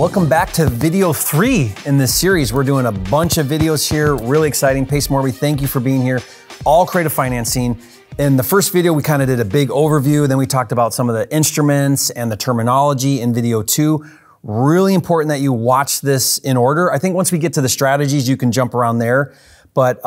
Welcome back to video 3 in this series. We're doing a bunch of videos here, really exciting. Pace Morby, thank you for being here. All creative financing. In the first video, we kind of did a big overview. Then we talked about some of the instruments and the terminology in video 2. Really important that you watch this in order. I think once we get to the strategies, you can jump around there. But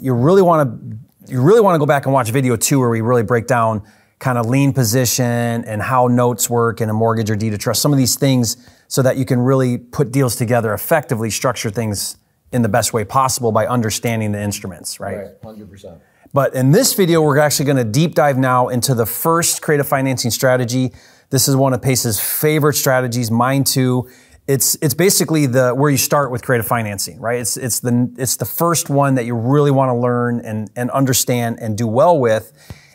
you really want to go back and watch video 2 where we really break down kind of lien position and how notes work in a mortgage or deed of trust, some of these things so that you can really put deals together effectively, structure things in the best way possible by understanding the instruments, right? Right, 100%. But in this video, we're actually gonna deep dive now into the first creative financing strategy. This is one of Pace's favorite strategies, mine too. It's basically where you start with creative financing, right? It's the first one that you really wanna learn and understand and do well with.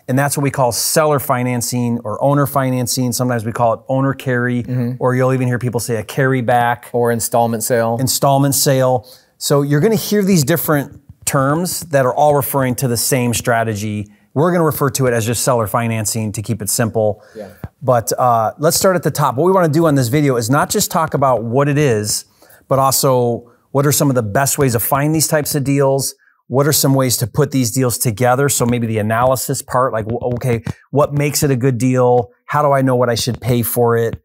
And that's what we call seller financing or owner financing. Sometimes we call it owner carry, or you'll even hear people say a carry back. Or installment sale. Installment sale. So you're gonna hear these different terms that are all referring to the same strategy. We're gonna refer to it as just seller financing to keep it simple. Yeah. But let's start at the top. What we wanna do on this video is not just talk about what it is, but also what are some of the best ways to find these types of deals. What are some ways to put these deals together? So maybe the analysis part, like, okay, what makes it a good deal? How do I know what I should pay for it?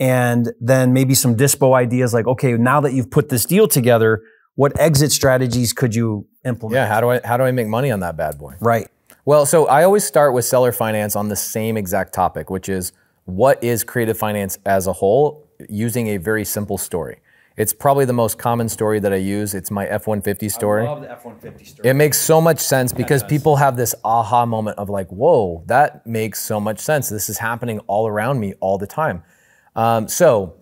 And then maybe some dispo ideas like, okay, now that you've put this deal together, what exit strategies could you implement? Yeah, how do I make money on that bad boy? Right. Well, so I always start with seller finance on the same exact topic, which is what is creative finance as a whole, using a very simple story. It's probably the most common story that I use. It's my F-150 story. I love the F-150 story. It makes so much sense because people have this aha moment of like, whoa, that makes so much sense. This is happening all around me all the time. So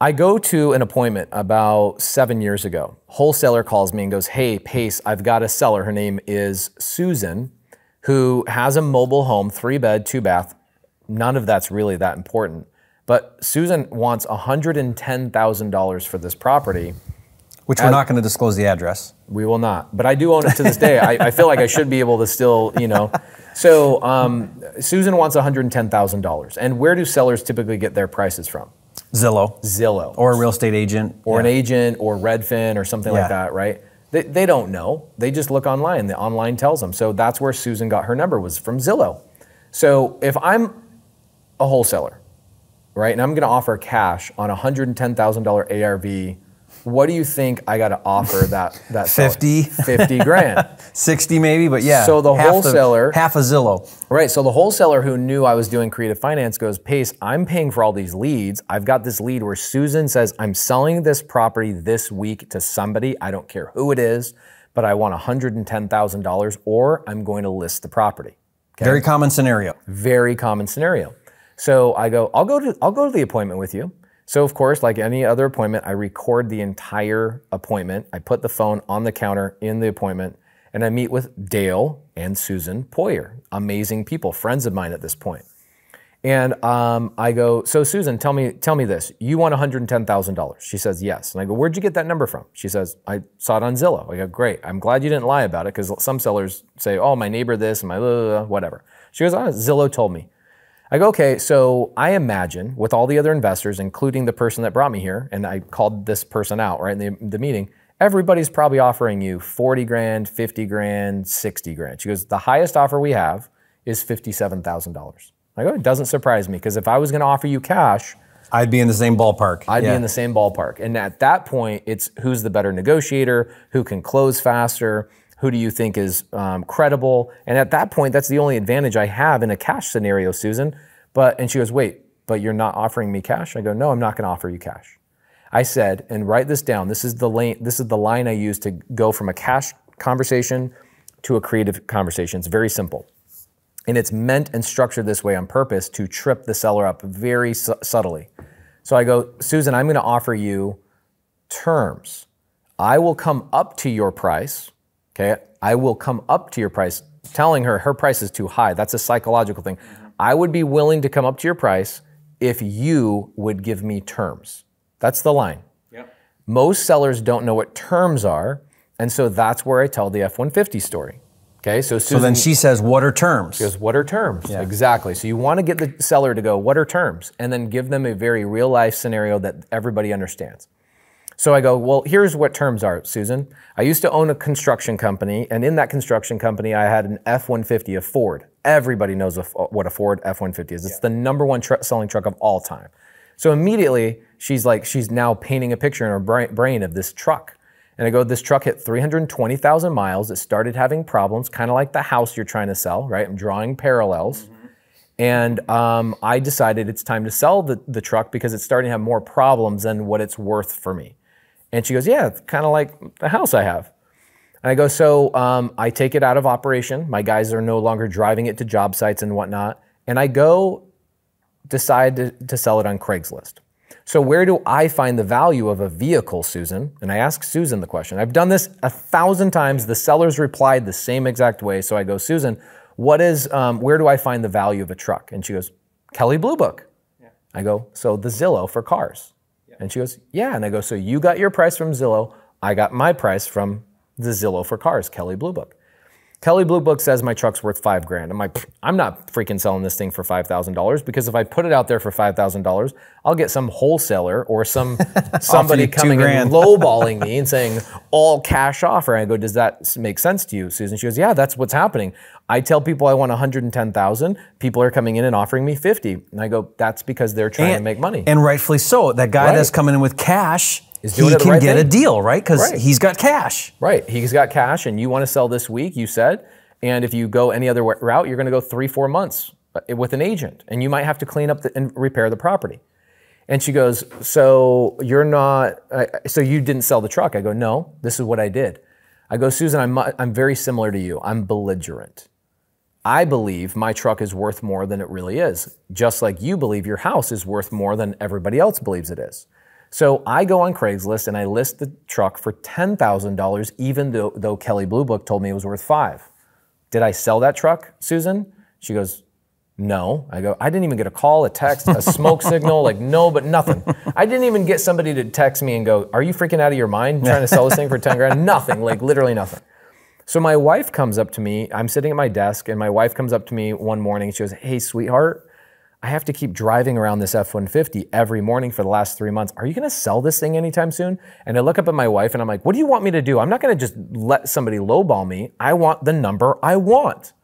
I go to an appointment about 7 years ago. Wholesaler calls me and goes, hey, Pace, I've got a seller. Her name is Susan, who has a mobile home, 3-bed, 2-bath. None of that's really that important. But Susan wants $110,000 for this property. Which we're not going to disclose the address. We will not. But I do own it to this day. I feel like I should be able to still, you know. So Susan wants $110,000. And where do sellers typically get their prices from? Zillow. Zillow. Or a real estate agent. Or an agent or Redfin or something like that, right? They don't know. They just look online. The online tells them. So that's where Susan got her number, was from Zillow. So if I'm a wholesaler, right, and I'm going to offer cash on $110,000 ARV. What do you think I got to offer that 50 grand, 60 maybe, but yeah. So the wholeseller, half a Zillow, right? So the wholesaler who knew I was doing creative finance goes, Pace, I'm paying for all these leads. I've got this lead where Susan says I'm selling this property this week to somebody. I don't care who it is, but I want $110,000, or I'm going to list the property. Okay? Very common scenario. Very common scenario. So I go, I'll go to the appointment with you. So of course, like any other appointment, I record the entire appointment. I put the phone on the counter in the appointment, and I meet with Dale and Susan Poyer, amazing people, friends of mine at this point. And I go, so Susan, tell me this. You want $110,000? She says, yes. And I go, where'd you get that number from? She says, I saw it on Zillow. I go, great. I'm glad you didn't lie about it, because some sellers say, oh, my neighbor this and my blah, blah, blah, whatever. She goes, oh, Zillow told me. I go, okay, so I imagine with all the other investors, including the person that brought me here, and I called this person out right in the meeting, everybody's probably offering you 40 grand, 50 grand, 60 grand. She goes, the highest offer we have is $57,000. I go, it doesn't surprise me, because if I was gonna offer you cash, I'd be in the same ballpark. I'd be in the same ballpark. And at that point, it's who's the better negotiator, who can close faster, who do you think is credible? And at that point, that's the only advantage I have in a cash scenario, Susan. And she goes, wait, but you're not offering me cash? I go, no, I'm not gonna offer you cash. I said, and write this down, this is the line I use to go from a cash conversation to a creative conversation. It's very simple. And it's meant and structured this way on purpose to trip the seller up very subtly. So I go, Susan, I'm gonna offer you terms. I will come up to your price. Okay, I will come up to your price, telling her her price is too high. That's a psychological thing. I would be willing to come up to your price if you would give me terms. That's the line. Yep. Most sellers don't know what terms are, and so that's where I tell the F-150 story. Okay, so Susan, then she says, what are terms? She goes, what are terms? Yeah. Exactly. So you want to get the seller to go, what are terms? And then give them a very real life scenario that everybody understands. So I go, well, here's what terms are, Susan. I used to own a construction company, and in that construction company, I had an F-150, a Ford. Everybody knows what a Ford F-150 is. It's the #1 selling truck of all time. So immediately, she's like, she's now painting a picture in her brain of this truck. And I go, this truck hit 320,000 miles. It started having problems, kind of like the house you're trying to sell, right? I'm drawing parallels. Mm-hmm. And I decided it's time to sell the truck because it's starting to have more problems than what it's worth for me. And she goes, yeah, it's kind of like the house I have. And I go, so I take it out of operation. My guys are no longer driving it to job sites and whatnot. And I go decide to sell it on Craigslist. So where do I find the value of a vehicle, Susan? And I ask Susan the question. I've done this 1,000 times. The sellers replied the same exact way. So I go, Susan, what is, where do I find the value of a truck? And she goes, Kelley Blue Book. Yeah. I go, so the Zillow for cars. Yeah. And she goes, yeah. And I go, so you got your price from Zillow. I got my price from the Zillow for cars, Kelley Blue Book. Kelley Blue Book says my truck's worth $5 grand. I'm like, I'm not freaking selling this thing for $5,000 because if I put it out there for $5,000, I'll get some wholesaler or somebody coming and lowballing me and saying all cash offer. And I go, does that make sense to you, Susan? She goes, yeah, that's what's happening. I tell people I want 110,000. People are coming in and offering me 50. And I go, that's because they're trying to make money. And rightfully so. That guy that's coming in with cash, he can get a deal, right? Because he's got cash. Right. He's got cash, and you want to sell this week, you said. And if you go any other route, you're going to go 3-4 months with an agent, and you might have to clean up and repair the property. And she goes, so you're not, so you didn't sell the truck? I go, no, this is what I did. I go, Susan, I'm very similar to you. I'm belligerent. I believe my truck is worth more than it really is, just like you believe your house is worth more than everybody else believes it is. So I go on Craigslist and I list the truck for $10,000, even though Kelley Blue Book told me it was worth $5,000. Did I sell that truck, Susan? She goes, no. I go, I didn't even get a call, a text, a smoke signal, like no, but nothing. I didn't even get somebody to text me and go, are you freaking out of your mind trying to sell this thing for 10 grand? Nothing, like literally nothing. So my wife comes up to me, I'm sitting at my desk and my wife comes up to me one morning and she goes, hey, sweetheart, I have to keep driving around this F-150 every morning for the last 3 months. Are you going to sell this thing anytime soon? And I look up at my wife and I'm like, what do you want me to do? I'm not going to just let somebody lowball me. I want the number I want.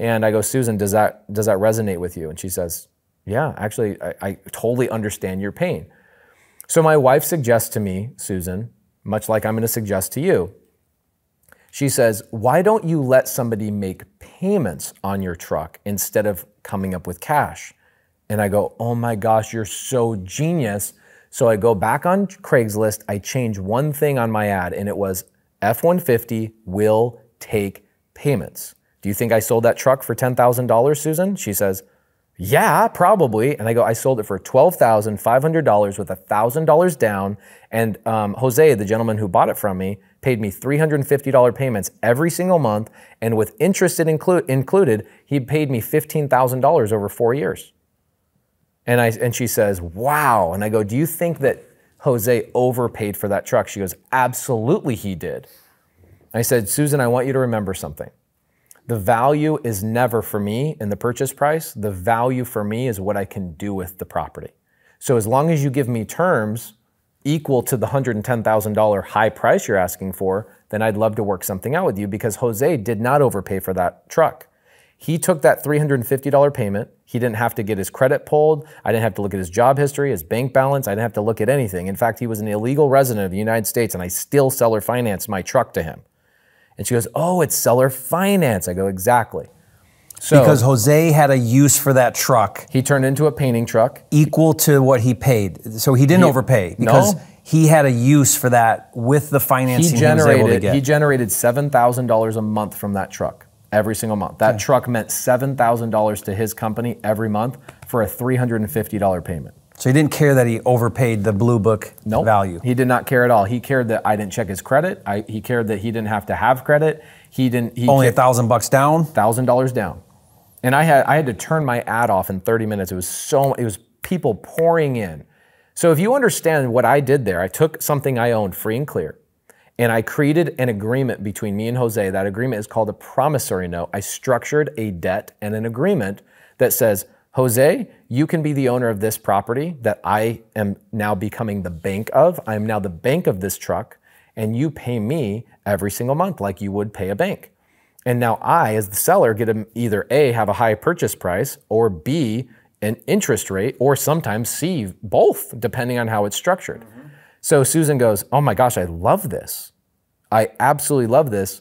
And I go, Susan, does that resonate with you? And she says, yeah, actually, I totally understand your pain. So my wife suggests to me, Susan, much like I'm going to suggest to you, she says, why don't you let somebody make payments on your truck instead of coming up with cash? And I go, oh my gosh, you're so genius. So I go back on Craigslist, I change one thing on my ad, and it was F-150 will take payments. Do you think I sold that truck for $10,000, Susan? She says, yeah, probably. And I go, I sold it for $12,500 with $1,000 down. And Jose, the gentleman who bought it from me, paid me $350 payments every single month. And with interest included, he paid me $15,000 over 4 years. And she says, wow. And I go, do you think that Jose overpaid for that truck? She goes, absolutely he did. I said, Susan, I want you to remember something. The value is never for me in the purchase price. The value for me is what I can do with the property. So as long as you give me terms equal to the $110,000 high price you're asking for, then I'd love to work something out with you because Jose did not overpay for that truck. He took that $350 payment. He didn't have to get his credit pulled. I didn't have to look at his job history, his bank balance. I didn't have to look at anything. In fact, he was an illegal resident of the United States and I still seller financed my truck to him. And she goes, oh, it's seller finance. I go, exactly. So, because Jose had a use for that truck. He turned into a painting truck. Equal to what he paid. So he didn't overpay because he had a use for that with the financing he was able to get. He generated $7,000 a month from that truck every single month. That truck meant $7,000 to his company every month for a $350 payment. So he didn't care that he overpaid the Blue Book value. He did not care at all. He cared that I didn't check his credit. He cared that he didn't have to have credit. He didn't. He only $1,000 down. $1,000 down, and I had to turn my ad off in 30 minutes. It was so people pouring in. So if you understand what I did there, I took something I owned free and clear, And I created an agreement between me and Jose. That agreement is called a promissory note. I structured a debt and an agreement that says, Jose, you can be the owner of this property that I am now becoming the bank of. I am now the bank of this truck, and you pay me every single month like you would pay a bank. And now I, as the seller, get to either A, have a high purchase price, or B, an interest rate, or sometimes C, both, depending on how it's structured. Mm-hmm. So Susan goes, oh my gosh, I love this. I absolutely love this.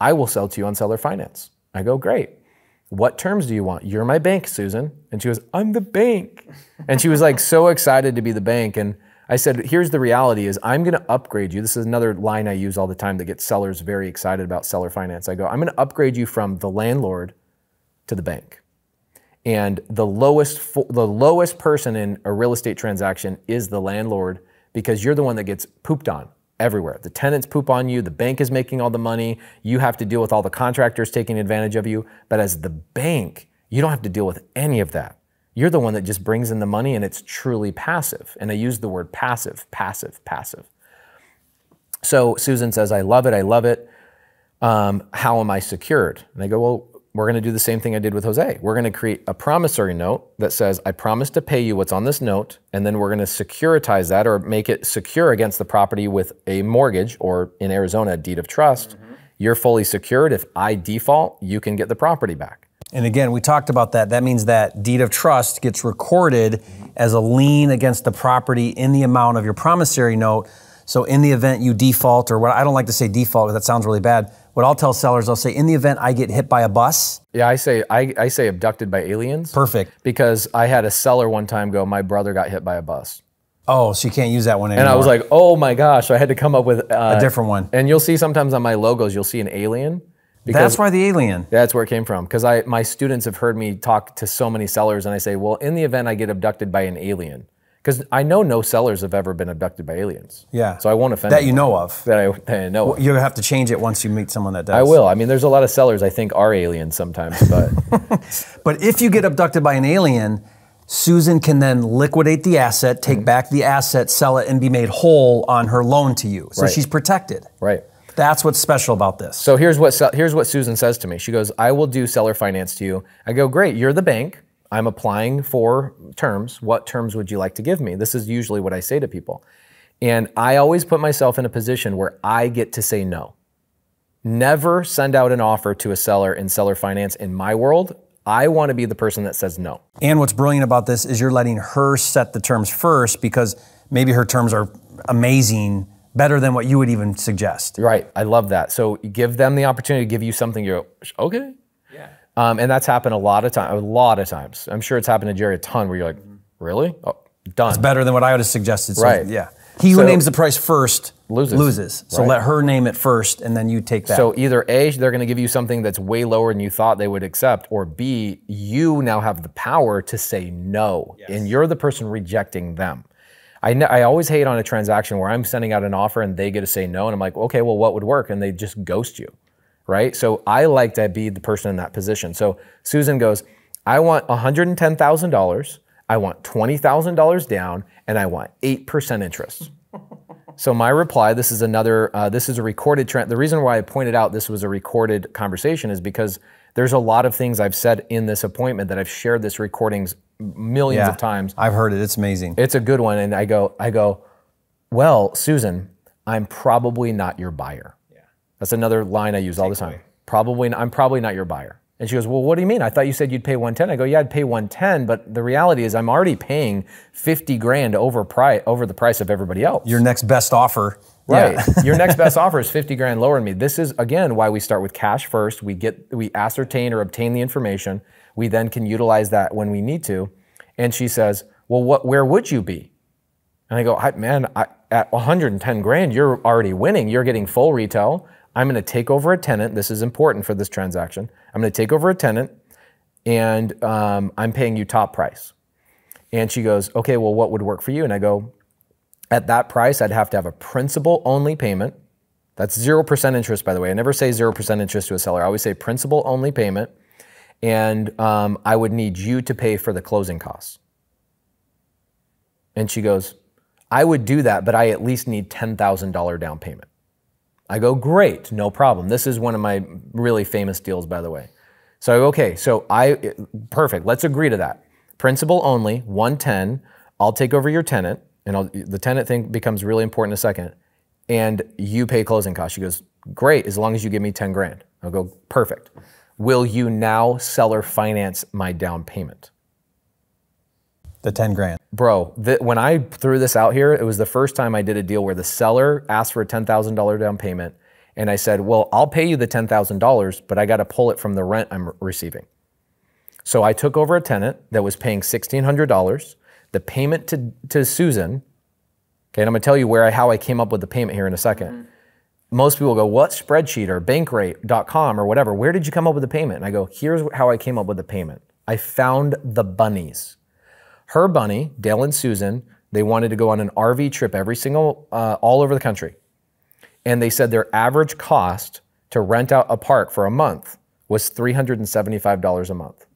I will sell to you on seller finance. I go, great. What terms do you want? You're my bank, Susan. And she goes, I'm the bank. And she was like so excited to be the bank. And I said, here's the reality is I'm going to upgrade you. This is another line I use all the time that gets sellers very excited about seller finance. I go, I'm going to upgrade you from the landlord to the bank. And the lowest person in a real estate transaction is the landlord, because you're the one that gets pooped on everywhere. The tenants poop on you. The bank is making all the money. You have to deal with all the contractors taking advantage of you. But as the bank, you don't have to deal with any of that. You're the one that just brings in the money, and it's truly passive. And I use the word passive, passive, passive. So Susan says, I love it. I love it. How am I secured? And I go, well, we're going to do the same thing I did with Jose. We're going to create a promissory note that says, I promise to pay you what's on this note. And then we're going to securitize that, or make it secure against the property with a mortgage, or in Arizona, a deed of trust. Mm-hmm. You're fully secured. If I default, you can get the property back. And again, we talked about that. That means that deed of trust gets recorded as a lien against the property in the amount of your promissory note. So in the event you default, or what, I don't like to say default, that sounds really bad. What I'll tell sellers, I'll say, in the event I get hit by a bus. Yeah, I say abducted by aliens. Perfect. Because I had a seller one time go, my brother got hit by a bus. Oh, so you can't use that one anymore. And I was like, oh my gosh, I had to come up with a different one. And you'll see sometimes on my logos, you'll see an alien. That's why the alien. That's where it came from. Because my students have heard me talk to so many sellers, and I say, well, in the event I get abducted by an alien. Because I know no sellers have ever been abducted by aliens. Yeah. So I won't offend that anyone. You know of. That I know of. You'll have to change it once you meet someone that does. I will. I mean, there's a lot of sellers I think are aliens sometimes. But, but if you get abducted by an alien, Susan can then liquidate the asset, take back the asset, sell it, and be made whole on her loan to you. So she's protected. Right. That's what's special about this. So here's what Susan says to me. She goes, I will do seller finance to you. I go, great, you're the bank. I'm applying for terms. What terms would you like to give me? This is usually what I say to people. And I always put myself in a position where I get to say no. Never send out an offer to a seller in seller finance. In my world, I want to be the person that says no. And what's brilliant about this is you're letting her set the terms first, because maybe her terms are amazing, better than what you would even suggest. Right. I love that. So give them the opportunity to give you something. You go, okay. Yeah. And that's happened a lot of times. I'm sure it's happened to Jerry a ton, where you're like, really? Oh, done. It's better than what I would have suggested. So right. Yeah. He who names the price first loses. So let her name it first, and then you take that. So either A, they're going to give you something that's way lower than you thought they would accept, or B, you now have the power to say no, and you're the person rejecting them. I always hate on a transaction where I'm sending out an offer and they get to say no, and I'm like, okay, well, what would work? And they just ghost you. Right? So I like to be the person in that position. So Susan goes, I want $110,000, I want $20,000 down, and I want 8% interest. So my reply, this is another, this is a recorded trend. The reason why I pointed out this was a recorded conversation is because there's a lot of things I've said in this appointment that I've shared this recordings millions of times. I've heard it. It's amazing. It's a good one. And I go, well, Susan, I'm probably not your buyer. That's another line I use all the time. Probably, I'm probably not your buyer. And she goes, well, what do you mean? I thought you said you'd pay 110. I go, yeah, I'd pay 110, but the reality is I'm already paying 50 grand over the price of everybody else. Your next best offer. Right. Yeah. Your next best offer is 50 grand lower than me. This is, again, why we start with cash first. We ascertain or obtain the information. We then can utilize that when we need to. And she says, well, where would you be? And I go, at 110 grand, you're already winning. You're getting full retail. I'm going to take over a tenant. This is important for this transaction. I'm going to take over a tenant, and I'm paying you top price. And she goes, okay, well, what would work for you? And I go, at that price, I'd have to have a principal only payment. That's 0% interest, by the way. I never say 0% interest to a seller. I always say principal only payment. And I would need you to pay for the closing costs. And she goes, I would do that, but I at least need $10,000 down payment. I go, great, no problem. This is one of my really famous deals, by the way. So I go, okay, so perfect, let's agree to that. Principal only, 110, I'll take over your tenant, and the tenant thing becomes really important in a second, and you pay closing costs. She goes, great, as long as you give me 10 grand. I'll go, perfect. Will you now seller finance my down payment? The 10 grand. Bro, when I threw this out here, it was the first time I did a deal where the seller asked for a $10,000 down payment, and I said, well, I'll pay you the $10,000, but I got to pull it from the rent I'm receiving. So I took over a tenant that was paying $1,600. The payment to Susan, okay, and I'm gonna tell you how I came up with the payment here in a second. Mm-hmm. Most people go, what spreadsheet or bankrate.com or whatever, where did you come up with the payment? And I go, here's how I came up with the payment. I found the bunnies. Her bunny, Dale and Susan, they wanted to go on an RV trip every single, all over the country. And they said their average cost to rent out a park for a month was $375 a month.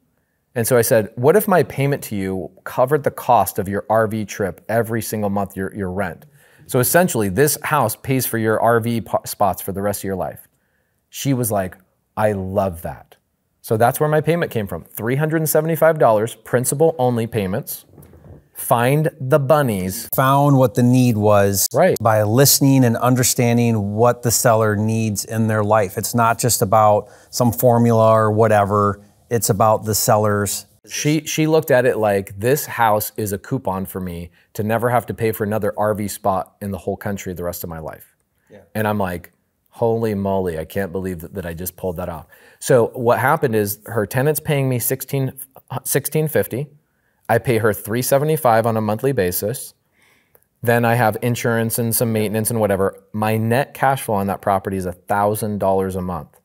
And so I said, what if my payment to you covered the cost of your RV trip every single month, your rent? So essentially, this house pays for your RV spots for the rest of your life. She was like, I love that. So that's where my payment came from. $375, principal only payments. Find the bunnies. Found what the need was, right, by listening and understanding what the seller needs in their life. It's not just about some formula or whatever. It's about the sellers. She looked at it like, this house is a coupon for me to never have to pay for another RV spot in the whole country the rest of my life. Yeah. And I'm like, holy moly, I can't believe that I just pulled that off. So what happened is her tenant's paying me $1,650. I pay her $375 on a monthly basis. Then I have insurance and some maintenance and whatever. My net cash flow on that property is $1,000 a month.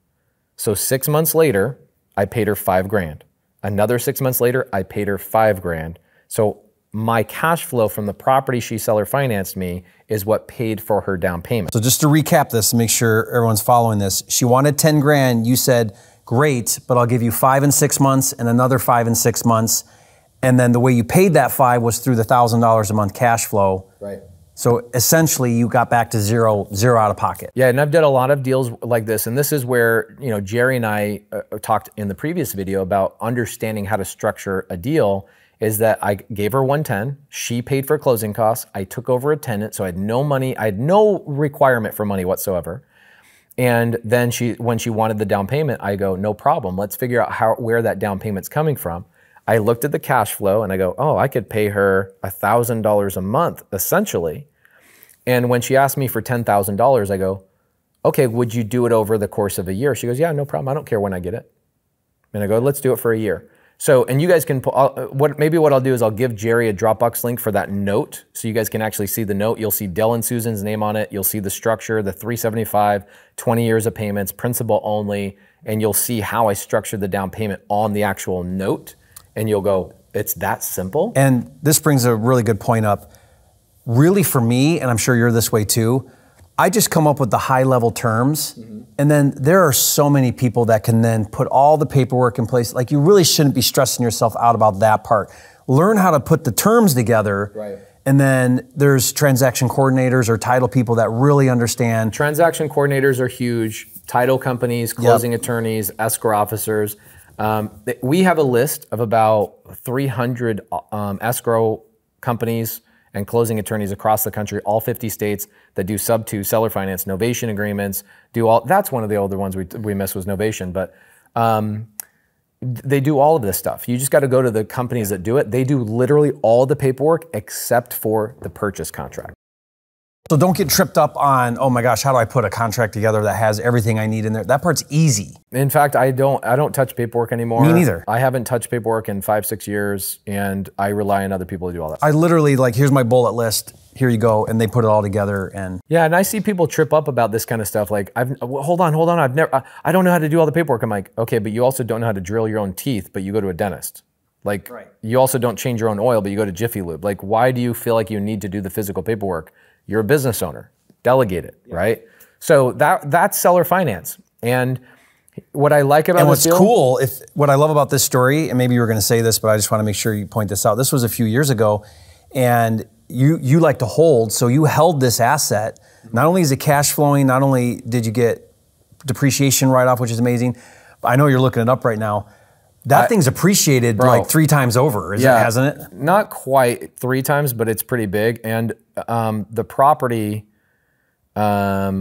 So 6 months later, I paid her 5 grand. Another 6 months later, I paid her 5 grand. So my cash flow from the property she seller financed me is what paid for her down payment. So just to recap this, make sure everyone's following this. She wanted 10 grand. You said, great, but I'll give you 5 and 6 months and another 5 and 6 months. And then the way you paid that 5 was through the $1,000 a month cash flow. Right. So essentially you got back to zero out of pocket. Yeah, and I've done a lot of deals like this, and this is where, you know, Jerry and I talked in the previous video about understanding how to structure a deal, is that I gave her 110, she paid for closing costs, I took over a tenant, so I had no money, I had no requirement for money whatsoever. And then when she wanted the down payment, I go, no problem, let's figure out where that down payment's coming from. I looked at the cash flow and I go, oh, I could pay her $1,000 a month, essentially. And when she asked me for $10,000, I go, okay, would you do it over the course of a year? She goes, yeah, no problem. I don't care when I get it. And I go, let's do it for a year. So, and you guys can, maybe what I'll do is I'll give Jerry a Dropbox link for that note. So you guys can actually see the note. You'll see Dell and Susan's name on it. You'll see the structure, the 375, 20 years of payments, principal only. And you'll see how I structured the down payment on the actual note. And you'll go, it's that simple? And this brings a really good point up. Really for me, and I'm sure you're this way too, I just come up with the high level terms. Mm-hmm. And then there are so many people that can then put all the paperwork in place. Like, you really shouldn't be stressing yourself out about that part. Learn how to put the terms together. Right. And then there's transaction coordinators or title people that really understand. Transaction coordinators are huge. Title companies, closing attorneys, escrow officers. We have a list of about 300 escrow companies and closing attorneys across the country, all 50 states, that do sub-2 seller finance, novation agreements, do all, that's one of the older ones we missed was novation, but they do all of this stuff. You just got to go to the companies that do it. They do literally all the paperwork except for the purchase contract. So don't get tripped up on, oh my gosh, how do I put a contract together that has everything I need in there? That part's easy. In fact, I don't touch paperwork anymore. Me neither. I haven't touched paperwork in 5, 6 years, and I rely on other people to do all that. I literally, like, here's my bullet list, here you go, and they put it all together. And yeah, and I see people trip up about this kind of stuff. Like, hold on, I don't know how to do all the paperwork. I'm like, okay, but you also don't know how to drill your own teeth, but you go to a dentist. Like, right. You also don't change your own oil, but you go to Jiffy Lube. Like, why do you feel like you need to do the physical paperwork? You're a business owner, delegate it, right? So that's seller finance. And what I like about this deal, and what's cool, what I love about this story, and maybe you were gonna say this, but I just wanna make sure you point this out. This was a few years ago, and you like to hold, so you held this asset. Not only is it cash flowing, not only did you get depreciation write-off, which is amazing, I know you're looking it up right now. That thing's appreciated, bro, like 3 times over, hasn't it? Not quite 3 times, but it's pretty big. And the property, what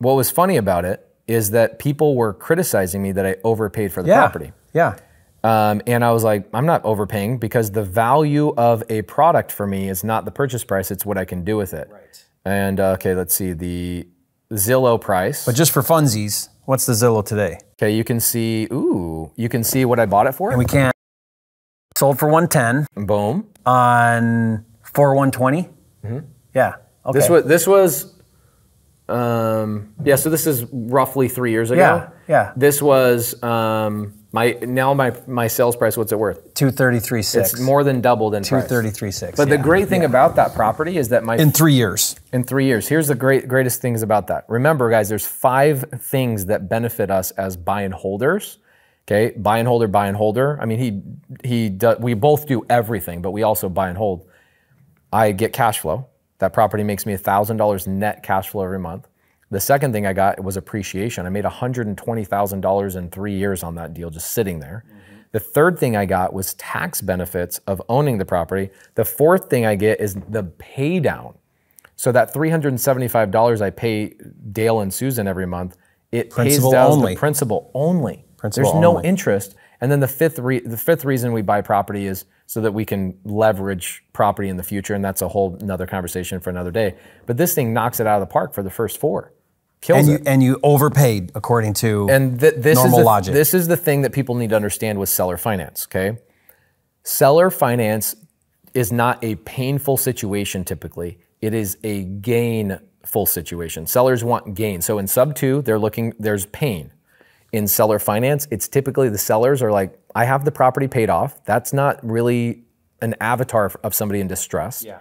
was funny about it is that people were criticizing me that I overpaid for the property. Yeah. And I was like, I'm not overpaying, because the value of a product for me is not the purchase price, it's what I can do with it. Right. And okay, let's see, the Zillow price. But just for funsies, what's the Zillow today? Okay, you can see, ooh, you can see what I bought it for. And we can't. Sold for 110. Boom. On 4/120. Mm-hmm. Yeah. Okay. So this is roughly 3 years ago. Yeah. Yeah. This was, my sales price, what's it worth? 233.6. It's more than doubled in price. 233.6. But the great thing about that property is that my in three years. Here's the greatest things about that. Remember, guys, there's 5 things that benefit us as buy and holders. Okay, buy and holder. I mean, we both do everything, but we also buy and hold. I get cash flow. That property makes me $1,000 net cash flow every month. The second thing I got was appreciation. I made $120,000 in 3 years on that deal, just sitting there. Mm-hmm. The third thing I got was tax benefits of owning the property. The fourth thing I get is the pay down. So that $375 I pay Dale and Susan every month, it principal pays down only. The principal only. Principal There's only. No interest. And then the fifth reason we buy property is so that we can leverage property in the future, and that's a whole another conversation for another day. But this thing knocks it out of the park for the first 4. Kills it. And you overpaid according to normal logic. This is the thing that people need to understand with seller finance, okay? Seller finance is not a painful situation typically. It is a gainful situation. Sellers want gain. So in sub 2, there's pain. In seller finance, it's typically the sellers are like, I have the property paid off. That's not really an avatar of somebody in distress. Yeah.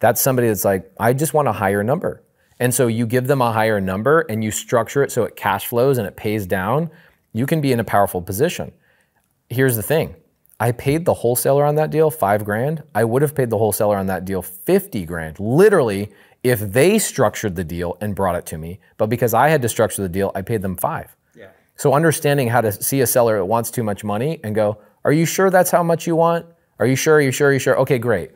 That's somebody that's like, I just want a higher number. And so you give them a higher number and you structure it so it cash flows and it pays down. You can be in a powerful position. Here's the thing. I paid the wholesaler on that deal $5,000. I would have paid the wholesaler on that deal $50,000. Literally, if they structured the deal and brought it to me. But because I had to structure the deal, I paid them $5,000. So understanding how to see a seller that wants too much money and go, are you sure that's how much you want? Are you sure? Are you sure? Are you sure? Okay, great.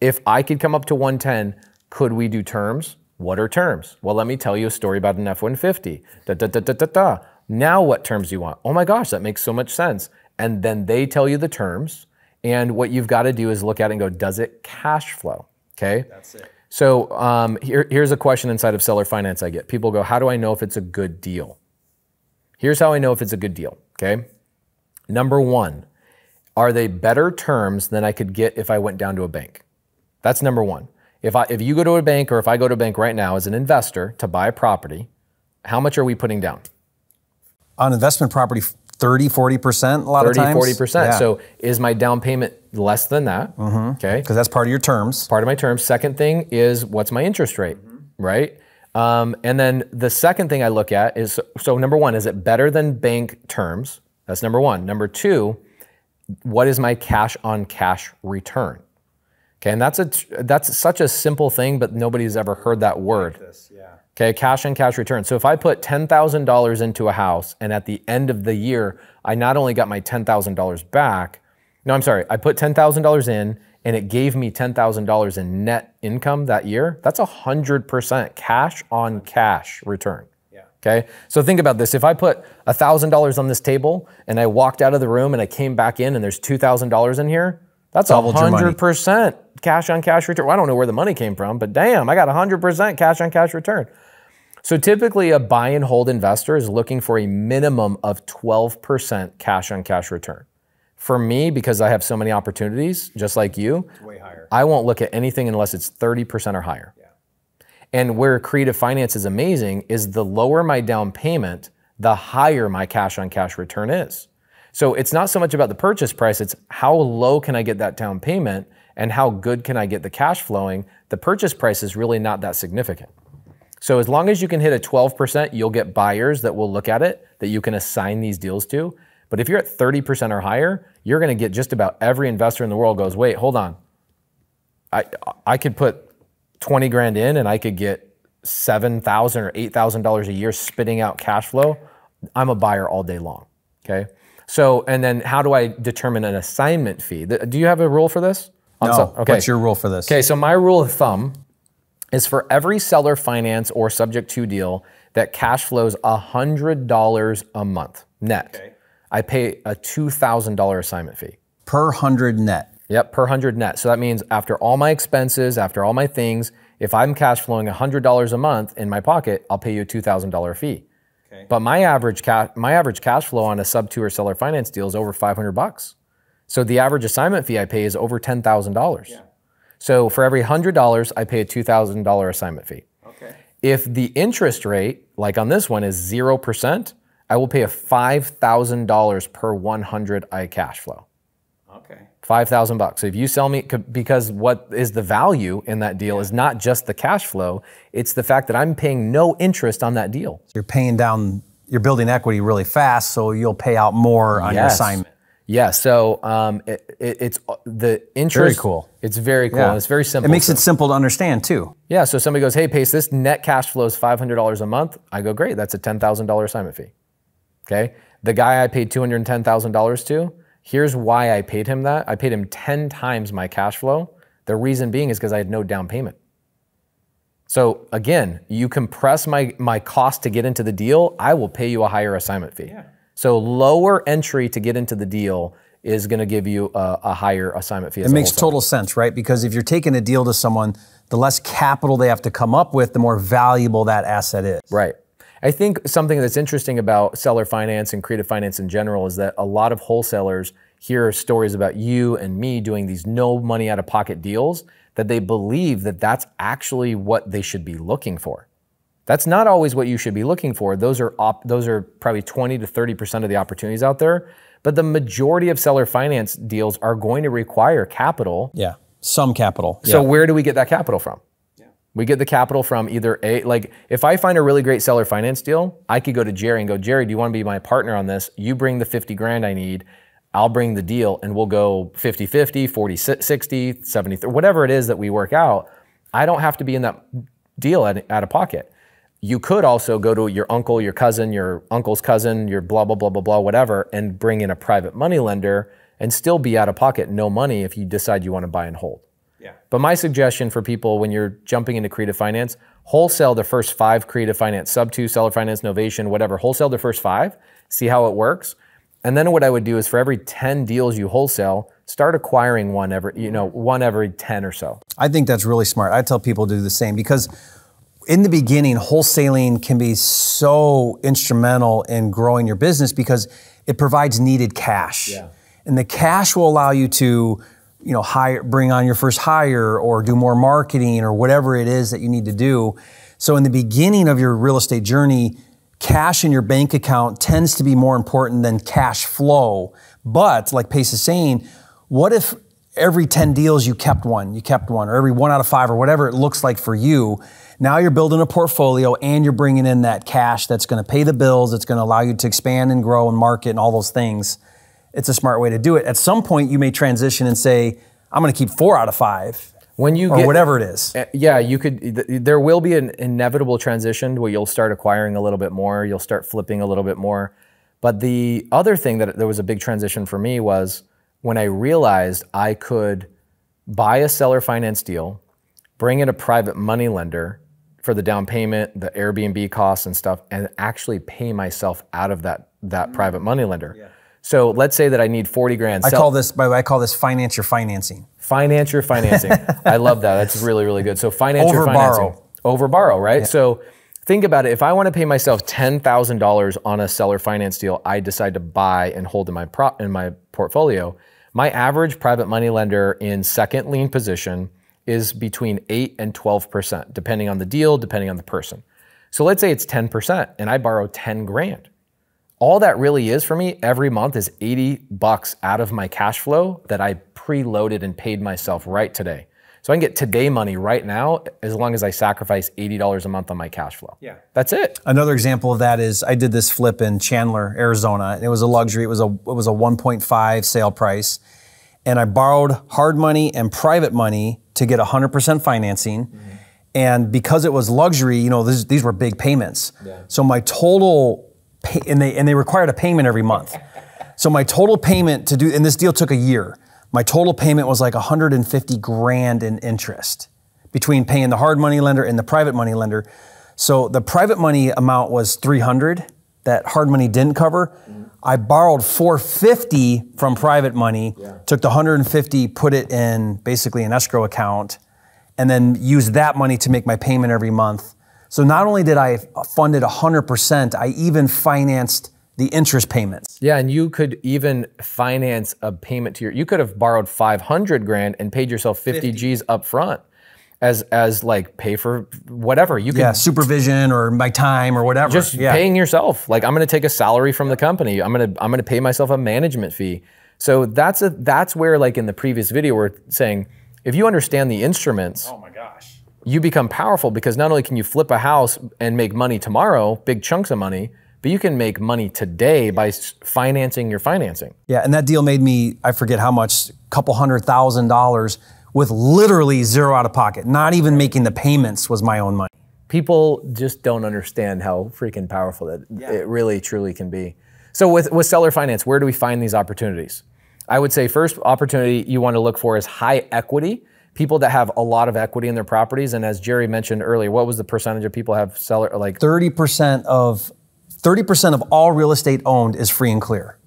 If I could come up to 110, could we do terms? What are terms? Well, let me tell you a story about an F-150. Da, da, da, da, da, da. Now what terms do you want? Oh my gosh, that makes so much sense. And then they tell you the terms. And what you've got to do is look at it and go, does it cash flow? Okay. That's it. So here's a question inside of seller finance I get. People go, how do I know if it's a good deal? Here's how I know if it's a good deal, okay? Number 1, are they better terms than I could get if I went down to a bank? That's number 1. If you go to a bank, or if I go to a bank right now as an investor to buy a property, how much are we putting down? On investment property, 30, 40% a lot of times. 30, 40%. Yeah. So is my down payment less than that? Mm-hmm. Okay. Because that's part of your terms. Part of my terms. Second thing is, what's my interest rate, mm-hmm. right? And then the second thing I look at is, so number 1, is it better than bank terms? That's number 1. Number 2, what is my cash on cash return? Okay, and that's such a simple thing, but nobody's ever heard that word. Like this, yeah. Okay, cash on cash return. So if I put $10,000 into a house, and at the end of the year, I not only got my $10,000 back, no, I'm sorry, I put $10,000 in, and it gave me $10,000 in net income that year, that's 100% cash on cash return, yeah. Okay? So think about this. If I put $1,000 on this table and I walked out of the room and I came back in and there's $2,000 in here, that's 100% cash on cash return. Well, I don't know where the money came from, but damn, I got 100% cash on cash return. So typically a buy and hold investor is looking for a minimum of 12% cash on cash return. For me, because I have so many opportunities, just like you, it's way higher. I won't look at anything unless it's 30% or higher. Yeah. And where creative finance is amazing is the lower my down payment, the higher my cash on cash return is. So it's not so much about the purchase price, it's how low can I get that down payment and how good can I get the cash flowing. The purchase price is really not that significant. So as long as you can hit a 12%, you'll get buyers that will look at it, that you can assign these deals to. But if you're at 30% or higher, you're going to get just about every investor in the world goes, wait, hold on. I could put 20 grand in and I could get $7,000 or $8,000 a year spitting out cash flow, I'm a buyer all day long, okay? So, and then how do I determine an assignment fee? Do you have a rule for this? No, okay. What's your rule for this? Okay, so my rule of thumb is for every seller finance or subject to deal that cash flows $100 a month net, okay, I pay a $2,000 assignment fee. Per 100 net? Yep, per 100 net. So that means after all my expenses, after all my things, if I'm cash flowing $100 a month in my pocket, I'll pay you a $2,000 fee. Okay. But my average cash flow on a sub two or seller finance deal is over 500 bucks. So the average assignment fee I pay is over $10,000. Yeah. So for every $100, I pay a $2,000 assignment fee. Okay. If the interest rate, like on this one, is 0%, I will pay a $5,000 per 100 I cash flow. Okay. 5,000 bucks. So if you sell me, because what is the value in that deal is not just the cash flow, it's the fact that I'm paying no interest on that deal. You're paying down, you're building equity really fast, so you'll pay out more on your assignment. Yeah, so it's the interest. Very cool. It's very cool. Yeah. It's very simple. It makes it simple to understand too. Yeah, so somebody goes, hey, Pace, this net cash flow is $500 a month. I go, great, that's a $10,000 assignment fee. Okay, the guy I paid $210,000 to, here's why I paid him that. I paid him 10 times my cash flow. The reason being is because I had no down payment. So again, you compress my cost to get into the deal, I will pay you a higher assignment fee. Yeah. So lower entry to get into the deal is gonna give you a higher assignment fee. It makes total sense, right? Because if you're taking a deal to someone, the less capital they have to come up with, the more valuable that asset is. Right. I think something that's interesting about seller finance and creative finance in general is that a lot of wholesalers hear stories about you and me doing these no money out of pocket deals that they believe that that's actually what they should be looking for. That's not always what you should be looking for. Those are probably 20 to 30% of the opportunities out there, but the majority of seller finance deals are going to require capital. Yeah, some capital. So where do we get that capital from? We get the capital from either a, like if I find a really great seller finance deal, I could go to Jerry and go, Jerry, do you want to be my partner on this? You bring the 50 grand I need, I'll bring the deal and we'll go 50-50, 40-60, 70, whatever it is that we work out. I don't have to be in that deal out of pocket. You could also go to your uncle, your cousin, your uncle's cousin, your blah, blah, blah, blah, blah, whatever, and bring in a private money lender and still be out of pocket, no money if you decide you want to buy and hold. Yeah. But my suggestion for people when you're jumping into creative finance, wholesale the first 5 creative finance, sub 2, seller finance, novation, whatever, wholesale the first 5, see how it works. And then what I would do is for every 10 deals you wholesale, start acquiring one every 10 or so. I think that's really smart. I tell people to do the same because in the beginning, wholesaling can be so instrumental in growing your business because it provides needed cash. Yeah. And the cash will allow you to, you know, hire, bring on your first hire or do more marketing or whatever it is that you need to do. So in the beginning of your real estate journey, cash in your bank account tends to be more important than cash flow. But like Pace is saying, what if every 10 deals you kept one, or every 1 out of 5 or whatever it looks like for you? Now you're building a portfolio and you're bringing in that cash that's going to pay the bills. It's going to allow you to expand and grow and market and all those things. It's a smart way to do it. At some point, you may transition and say, I'm going to keep 4 out of 5 when you get, whatever it is. Yeah, you could. There will be an inevitable transition where you'll start acquiring a little bit more. You'll start flipping a little bit more. But the other thing that there was a big transition for me was when I realized I could buy a seller finance deal, bring in a private money lender for the down payment, the Airbnb costs and stuff, and actually pay myself out of that private money lender. Yeah. So let's say that I need 40 grand. I call this, by the way, I call this finance your financing. Finance your financing. I love that. That's really, really good. So finance your financing. Over borrow, right? Yeah. So think about it. If I want to pay myself $10,000 on a seller finance deal, I decide to buy and hold in my portfolio. My average private money lender in second lien position is between 8 and 12%, depending on the deal, depending on the person. So let's say it's 10% and I borrow 10 grand. All that really is for me every month is 80 bucks out of my cash flow that I preloaded and paid myself right today. So I can get today money right now as long as I sacrifice $80 a month on my cash flow. Yeah. That's it. Another example of that is I did this flip in Chandler, Arizona, and it was a luxury. It was a 1.5 sale price. And I borrowed hard money and private money to get 100% financing. Mm-hmm. And because it was luxury, you know, these were big payments. Yeah. So my total, and they required a payment every month. So my total payment to do, and this deal took a year. My total payment was like 150 grand in interest between paying the hard money lender and the private money lender. So the private money amount was 300 that hard money didn't cover. Mm-hmm. I borrowed 450 from private money, yeah. Took the 150, put it in basically an escrow account, and then used that money to make my payment every month. So not only did I fund it 100%, I even financed the interest payments. Yeah, and you could even finance a payment to your, you could have borrowed 500 grand and paid yourself 50 G's up front. As like pay for whatever you can, yeah, supervision or my time or whatever. Just yeah. Paying yourself. Like I'm going to take a salary from the company. I'm going to pay myself a management fee. So that's where like in the previous video we're saying if you understand the instruments, oh my gosh, you become powerful because not only can you flip a house and make money tomorrow, big chunks of money, but you can make money today by financing your financing. Yeah, and that deal made me I forget how much, $200,000. With literally zero out of pocket. Not even making the payments was my own money. People just don't understand how freaking powerful that yeah. It really truly can be. So with seller finance, where do we find these opportunities? I would say first opportunity you want to look for is high equity, people that have a lot of equity in their properties. And as Jerry mentioned earlier, what was the percentage of people have seller, like? 30% of all real estate owned is free and clear.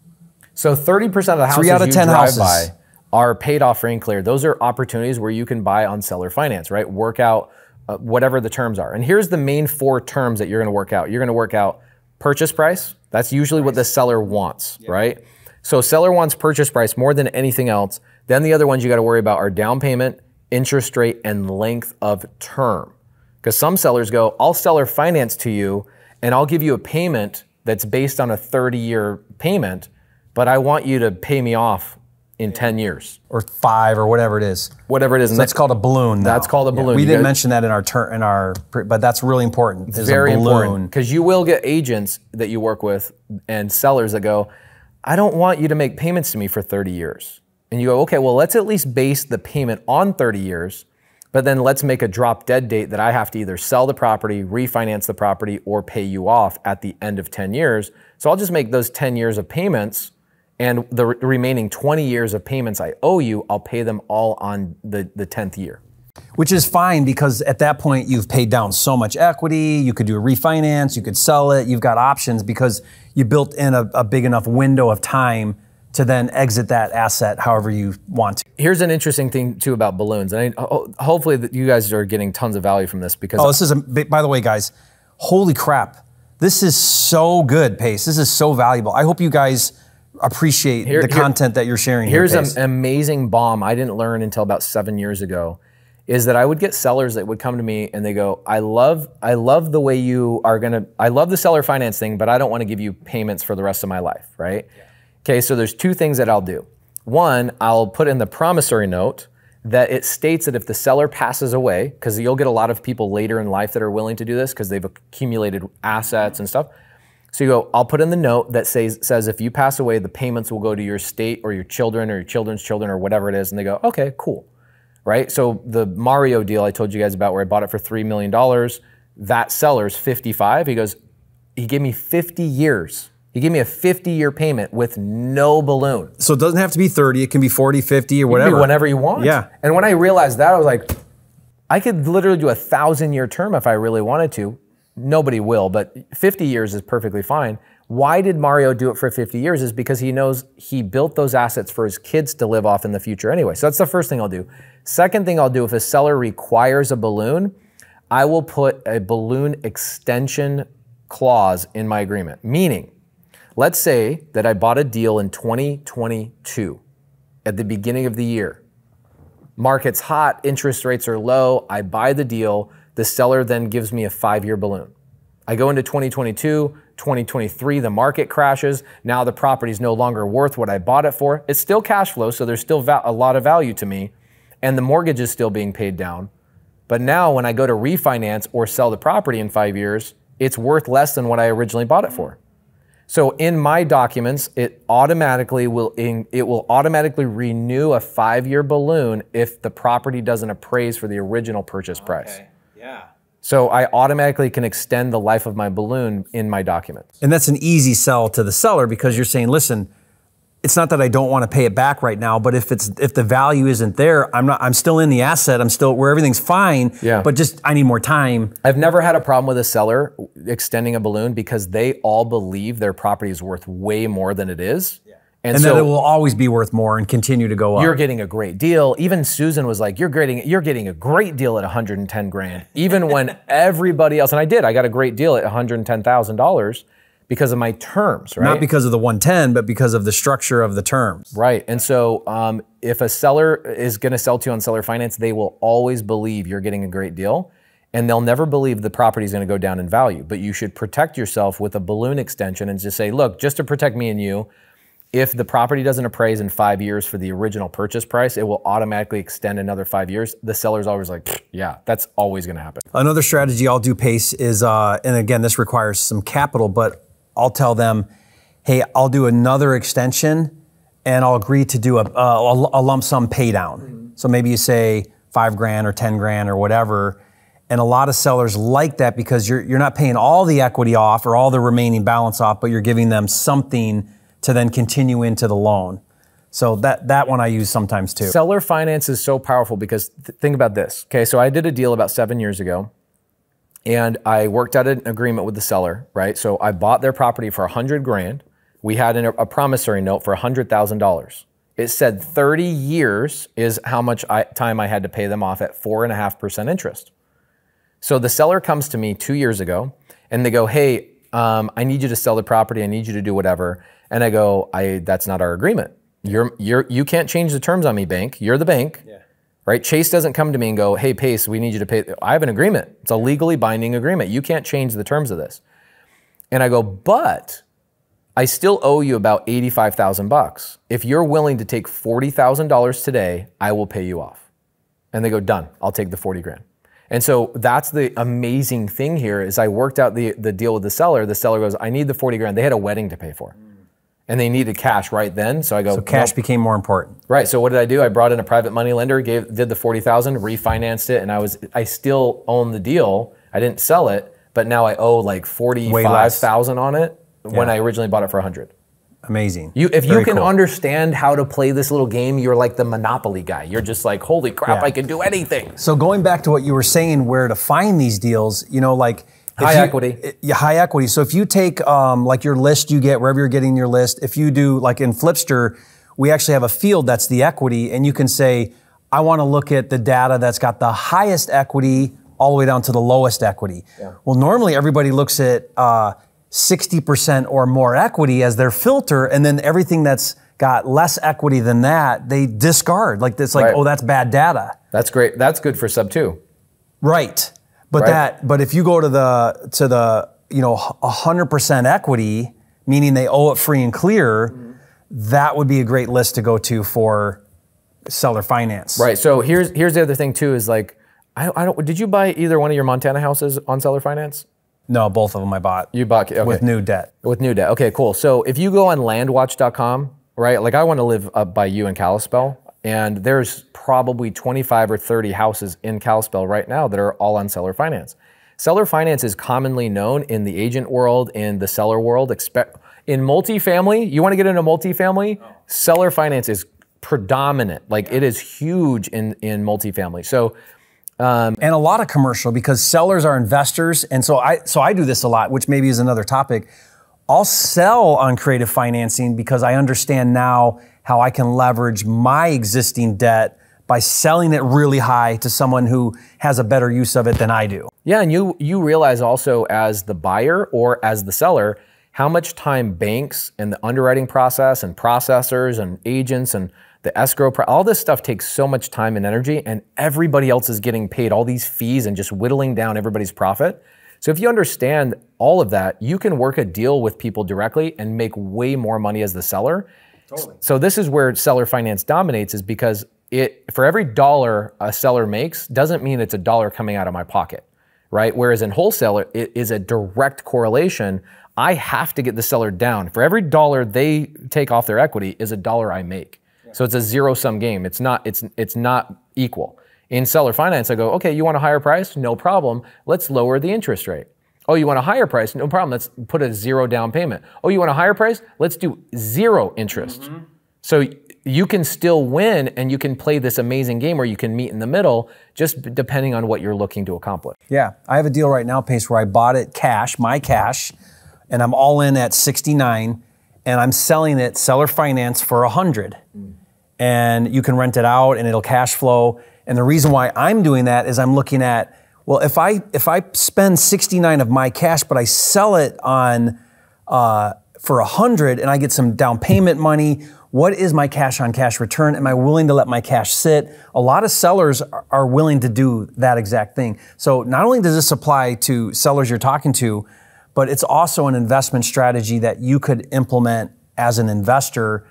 So 30% of the houses 3 out of 10 you drive houses. By are paid off free and clear. Those are opportunities where you can buy on seller finance, right? Work out whatever the terms are. And here's the main 4 terms that you're gonna work out. You're gonna work out purchase price. That's usually what the seller wants, yeah. Right? So seller wants purchase price more than anything else. Then the other ones you gotta worry about are down payment, interest rate, and length of term. Because some sellers go, I'll seller finance to you and I'll give you a payment that's based on a 30-year payment, but I want you to pay me off in 10 years. Or 5 or whatever it is. Whatever it is. So that's called a balloon now. That's called a balloon. Yeah, we didn't mention that in our, but that's really important. It's very important. Because you will get agents that you work with and sellers that go, I don't want you to make payments to me for 30 years. And you go, okay, well, let's at least base the payment on 30 years, but then let's make a drop dead date that I have to either sell the property, refinance the property, or pay you off at the end of 10 years. So I'll just make those 10 years of payments and the remaining 20 years of payments I owe you, I'll pay them all on the 10th year. Which is fine because at that point you've paid down so much equity, you could do a refinance, you could sell it, you've got options because you built in a big enough window of time to then exit that asset however you want to. Here's an interesting thing too about balloons. And hopefully that you guys are getting tons of value from this because— Oh, this is, by the way guys, holy crap. This is so good, Pace. This is so valuable. I hope you guys appreciate the content that you're sharing. Here's an amazing bomb I didn't learn until about 7 years ago, is that I would get sellers that would come to me and they go, I love the way you are gonna, I love the seller finance thing, but I don't wanna give you payments for the rest of my life, right? Yeah. Okay, so there's 2 things that I'll do. 1, I'll put in the promissory note that it states that if the seller passes away, because you'll get a lot of people later in life that are willing to do this because they've accumulated assets and stuff. So you go, I'll put in the note that says if you pass away, the payments will go to your estate or your children or your children's children or whatever it is. And they go, okay, cool, right? So the Mario deal I told you guys about where I bought it for $3 million, that seller's 55. He goes, he gave me 50 years. He gave me a 50-year payment with no balloon. So it doesn't have to be 30. It can be 40, 50 or whatever. It can be whenever you want. Yeah. And when I realized that, I was like, I could literally do a 1,000-year term if I really wanted to. Nobody will, but 50 years is perfectly fine. Why did Mario do it for 50 years is because he knows he built those assets for his kids to live off in the future anyway. So that's the first thing I'll do. Second thing I'll do, if a seller requires a balloon, I will put a balloon extension clause in my agreement. Meaning, let's say that I bought a deal in 2022 at the beginning of the year. Market's hot, interest rates are low, I buy the deal. The seller then gives me a 5-year balloon. I go into 2022, 2023, the market crashes. Now the property's no longer worth what I bought it for. It's still cash flow, so there's still a lot of value to me. And the mortgage is still being paid down. But now when I go to refinance or sell the property in 5 years, it's worth less than what I originally bought it for. So in my documents, it will automatically renew a 5-year balloon if the property doesn't appraise for the original purchase price. Yeah. So I automatically can extend the life of my balloon in my documents. And that's an easy sell to the seller because you're saying, listen, it's not that I don't want to pay it back right now, but if the value isn't there, I'm still in the asset, I'm still where everything's fine, but just I need more time. I've never had a problem with a seller extending a balloon because they all believe their property is worth way more than it is. Yeah. And so that it will always be worth more and continue to go up. You're getting a great deal. Even Susan was like, you're getting a great deal at 110 grand. Even when everybody else, and I got a great deal at $110,000. Because of my terms, right? Not because of the 110, but because of the structure of the terms. Right, and so if a seller is gonna sell to you on seller finance, they will always believe you're getting a great deal, and they'll never believe the property's gonna go down in value, but you should protect yourself with a balloon extension and just say, look, just to protect me and you, if the property doesn't appraise in 5 years for the original purchase price, it will automatically extend another 5 years. The seller's always like, yeah, that's always gonna happen. Another strategy I'll do, Pace, is, and again, this requires some capital, but I'll tell them, hey, I'll do another extension and I'll agree to do a lump sum pay down. Mm-hmm. So maybe you say 5 grand or 10 grand or whatever. And a lot of sellers like that because you're not paying all the equity off or all the remaining balance off, but you're giving them something to then continue into the loan. So that one I use sometimes too. Seller finance is so powerful because think about this. Okay, so I did a deal about 7 years ago. And I worked out an agreement with the seller, right? So I bought their property for 100 grand. We had a promissory note for $100,000. It said 30 years is how much time I had to pay them off at 4.5% interest. So the seller comes to me 2 years ago and they go, hey, I need you to sell the property. I need you to do whatever. And I go, that's not our agreement. You can't change the terms on me, bank. You're the bank. Yeah. Right? Chase doesn't come to me and go, hey, Pace, we need you to pay. I have an agreement. It's a legally binding agreement. You can't change the terms of this. And I go, but I still owe you about $85,000. If you're willing to take $40,000 today, I will pay you off. And they go, done. I'll take the 40 grand. And so that's the amazing thing here is I worked out the deal with the seller. The seller goes, I need the 40 grand. They had a wedding to pay for. And they needed cash right then, so I go. So cash became more important, right? So what did I do? I brought in a private money lender, did the 40,000, refinanced it, and I still own the deal. I didn't sell it, but now I owe like 45,000 on it when I originally bought it for 100. Amazing. If you can understand how to play this little game, you're like the Monopoly guy. You're just like, holy crap, I can do anything. So going back to what you were saying, where to find these deals, you know, like. High equity. So if you take like your list you get, wherever you're getting your list, if you do like in Flipster, we actually have a field that's the equity and you can say, I want to look at the data that's got the highest equity all the way down to the lowest equity. Yeah. Well, normally everybody looks at 60% or more equity as their filter and then everything that's got less equity than that, they discard. Like it's like, oh, that's bad data. That's great. That's good for sub 2. Right. But if you go to the you know 100% equity, meaning they owe it free and clear, that would be a great list to go to for seller finance. Right. So here's the other thing too is like did you buy either one of your Montana houses on seller finance? No, both of them I bought. You bought with new debt. With new debt. Okay, cool. So if you go on landwatch.com, right? Like I want to live up by you in Kalispell. And there's probably 25 or 30 houses in Kalispell right now that are all on seller finance. Seller finance is commonly known in the agent world, in the seller world. In multifamily, you want to get into multifamily? Oh. Seller finance is predominant. Like it is huge in multifamily. So, and a lot of commercial because sellers are investors. And so I do this a lot, which maybe is another topic. I'll sell on creative financing because I understand now how I can leverage my existing debt by selling it really high to someone who has a better use of it than I do. Yeah, and you realize also as the buyer or as the seller, how much time banks and the underwriting process and processors and agents and the escrow, all this stuff takes so much time and energy and everybody else is getting paid all these fees and just whittling down everybody's profit. So if you understand all of that, you can work a deal with people directly and make way more money as the seller. Totally. So this is where seller finance dominates is because for every dollar a seller makes doesn't mean it's a dollar coming out of my pocket, right? Whereas in wholesaler, it is a direct correlation. I have to get the seller down. For every dollar they take off their equity is a dollar I make. Yeah. So it's a zero-sum game. It's not equal. In seller finance, I go, okay, you want a higher price? No problem. Let's lower the interest rate. Oh, you want a higher price? No problem. Let's put a zero down payment. Oh, you want a higher price? Let's do zero interest. Mm-hmm. So you can still win, and you can play this amazing game where you can meet in the middle, just depending on what you're looking to accomplish. Yeah, I have a deal right now, Pace, where I bought it cash, my cash, and I'm all in at 69, and I'm selling it seller finance for 100. Mm. And you can rent it out, and it'll cash flow. And the reason why I'm doing that is I'm looking at, well, if I spend 69 of my cash, but I sell it on for 100, and I get some down payment money, what is my cash on cash return? Am I willing to let my cash sit? A lot of sellers are willing to do that exact thing. So not only does this apply to sellers you're talking to, but it's also an investment strategy that you could implement as an investor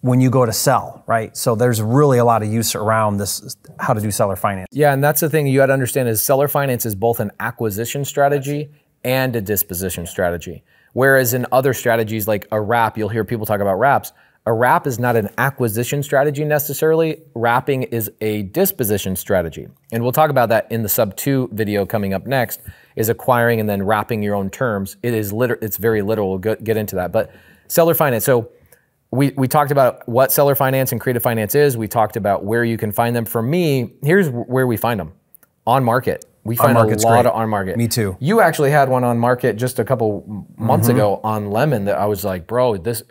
when you go to sell, right? So there's really a lot of use around this, how to do seller finance. Yeah, and that's the thing you got to understand is seller finance is both an acquisition strategy and a disposition strategy. Whereas in other strategies like a wrap, you'll hear people talk about wraps. A wrap is not an acquisition strategy necessarily. Wrapping is a disposition strategy. And we'll talk about that in the sub 2 video coming up next, is acquiring and then wrapping your own terms. It is it's very literal. We'll get into that. But seller finance. So we talked about what seller finance and creative finance is. We talked about where you can find them. For me, here's where we find them. On market. We find a lot of on market. Me too. You actually had one on market just a couple months ago on Lemon that I was like, bro, this...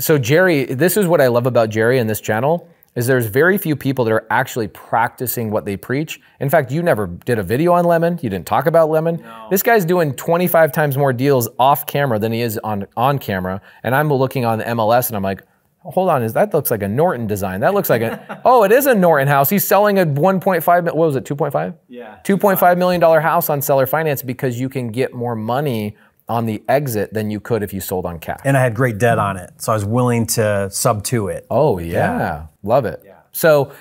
So Jerry, this is what I love about Jerry and this channel, is there's very few people that are actually practicing what they preach. In fact, you never did a video on Lemon. You didn't talk about Lemon. No. This guy's doing 25 times more deals off camera than he is on camera. And I'm looking on the MLS and I'm like, hold on, that looks like a Norton design. That looks like a, oh, it is a Norton house. He's selling a 1.5, what was it, 2.5? Yeah. $2.5 million house on seller finance because you can get more money on the exit than you could if you sold on cash. And I had great debt on it, so I was willing to sub to it. Oh yeah, love it. Yeah. So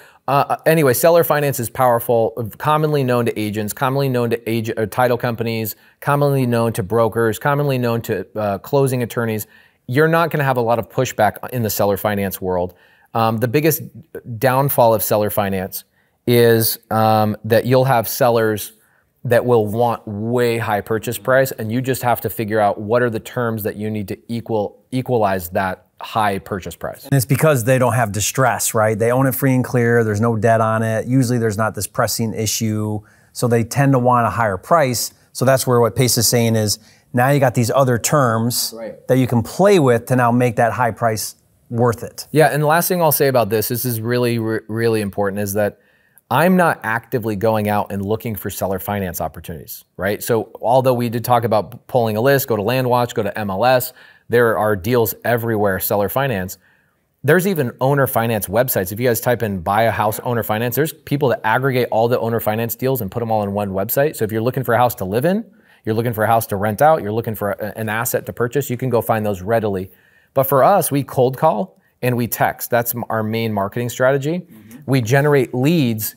anyway, seller finance is powerful, commonly known to agents, commonly known to title companies, commonly known to brokers, commonly known to closing attorneys. You're not gonna have a lot of pushback in the seller finance world. The biggest downfall of seller finance is that you'll have sellers that will want way high purchase price, and you just have to figure out what are the terms that you need to equalize that high purchase price. And it's because they don't have distress, right? They own it free and clear, there's no debt on it, usually there's not this pressing issue, so they tend to want a higher price. So that's where what Pace is saying is, now you got these other terms that you can play with to now make that high price worth it. Yeah, and the last thing I'll say about this is really, really important, is that I'm not actively going out and looking for seller finance opportunities, right? So although we did talk about pulling a list, go to LandWatch, go to MLS, there are deals everywhere, seller finance. There's even owner finance websites. If you guys type in buy a house owner finance, there's people that aggregate all the owner finance deals and put them all on one website. So if you're looking for a house to live in, you're looking for a house to rent out, you're looking for an asset to purchase, you can go find those readily. But for us, we cold call and we text. That's our main marketing strategy. Mm-hmm. We generate leads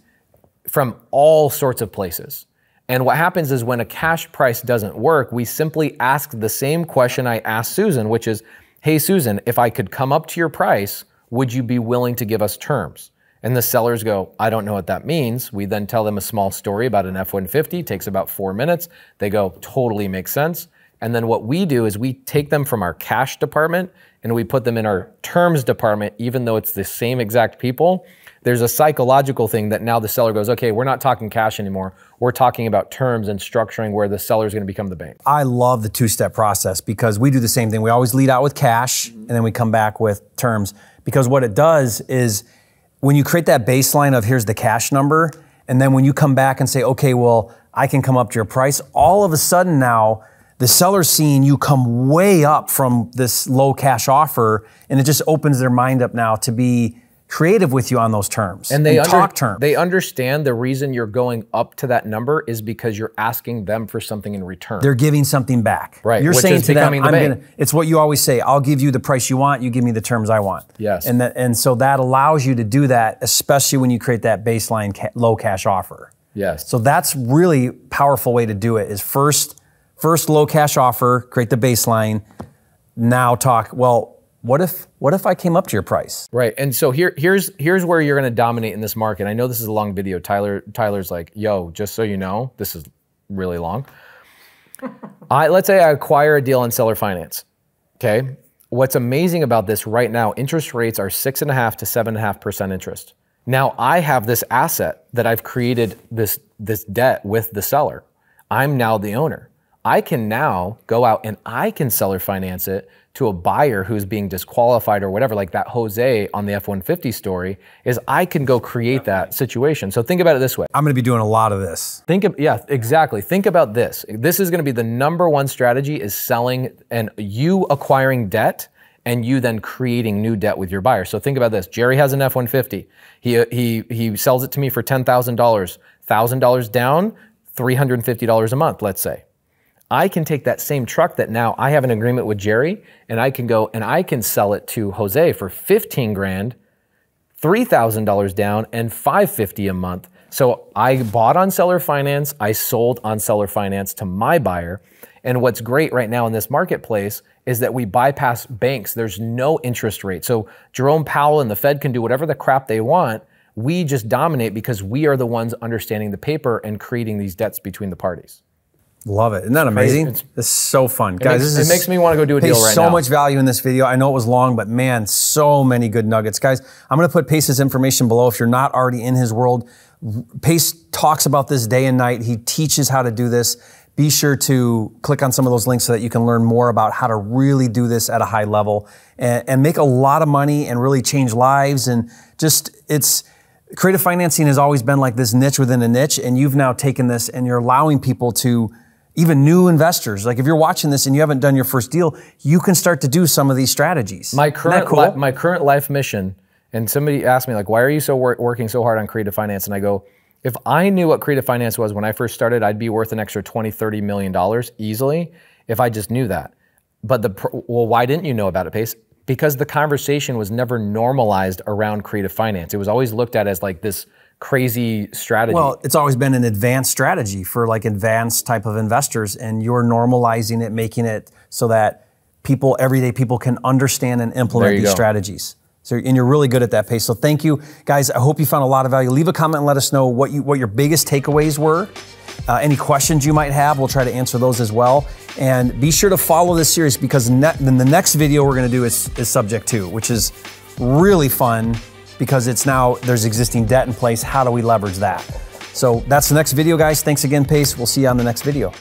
from all sorts of places. And what happens is when a cash price doesn't work, we simply ask the same question I asked Susan, which is, hey, Susan, if I could come up to your price, would you be willing to give us terms? And the sellers go, I don't know what that means. We then tell them a small story about an F-150, takes about 4 minutes. They go, totally makes sense. And then what we do is we take them from our cash department and we put them in our terms department, even though it's the same exact people. There's a psychological thing that now the seller goes, okay, we're not talking cash anymore. We're talking about terms and structuring where the seller is going to become the bank. I love the two-step process because we do the same thing. We always lead out with cash and then we come back with terms, because what it does is when you create that baseline of here's the cash number, and then when you come back and say, okay, well, I can come up to your price, all of a sudden now the seller's seeing you come way up from this low cash offer, and it just opens their mind up now to be creative with you on those terms and talk terms. They understand the reason you're going up to that number is because you're asking them for something in return. They're giving something back. Right. You're saying to them, it's what you always say, I'll give you the price you want, you give me the terms I want. Yes. And so that allows you to do that, especially when you create that baseline low cash offer. Yes. So that's really powerful way to do it is first low cash offer, create the baseline. Now talk, well, what if I came up to your price? Right. And so here's where you're going to dominate in this market. I know this is a long video. Tyler's like, yo, just so you know, this is really long. Let's say I acquire a deal on seller finance. Okay. What's amazing about this right now, interest rates are 6.5 to 7.5% interest. Now I have this asset that I've created this debt with the seller. I'm now the owner. I can now go out and I can seller finance it to a buyer who's being disqualified or whatever, like that Jose on the F-150 story, is I can go create that situation. So think about it this way. I'm gonna be doing a lot of this. Yeah, exactly. Think about this. This is gonna be the #1 strategy is selling and you acquiring debt and you then creating new debt with your buyer. So think about this. Jerry has an F-150. He sells it to me for $10,000. $1,000 down, $350 a month, let's say. I can take that same truck that now I have an agreement with Jerry and I can go and I can sell it to Jose for 15 grand, $3,000 down and $550 a month. So I bought on seller finance, I sold on seller finance to my buyer. And what's great right now in this marketplace is that we bypass banks. There's no interest rate. So Jerome Powell and the Fed can do whatever the crap they want. We just dominate because we are the ones understanding the paper and creating these debts between the parties. Love it. Isn't that amazing? It's so fun. Guys, it makes me want to go do a deal right now. There's so much value in this video. I know it was long, but man, so many good nuggets. Guys, I'm going to put Pace's information below if you're not already in his world. Pace talks about this day and night. He teaches how to do this. Be sure to click on some of those links so that you can learn more about how to really do this at a high level and make a lot of money and really change lives. And just, it's... Creative financing has always been like this niche within a niche, and you've now taken this and you're allowing people to... Even new investors, like if you're watching this and you haven't done your first deal, you can start to do some of these strategies. My current life mission, and somebody asked me like, why are you so working so hard on creative finance? And I go, if I knew what creative finance was when I first started, I'd be worth an extra $20–30 million easily if I just knew that. But well, why didn't you know about it, Pace? Because the conversation was never normalized around creative finance. It was always looked at as like this crazy strategy. Well, it's always been an advanced strategy for like advanced type of investors, and you're normalizing it, making it so that people, everyday people, can understand and implement these strategies. So, and you're really good at that, Pace. So thank you, guys. I hope you found a lot of value. Leave a comment and let us know what your biggest takeaways were. Any questions you might have, we'll try to answer those as well. And be sure to follow this series because then the next video we're going to do is subject 2, which is really fun. Because it's now, there's existing debt in place. How do we leverage that? So that's the next video, guys. Thanks again, Pace. We'll see you on the next video.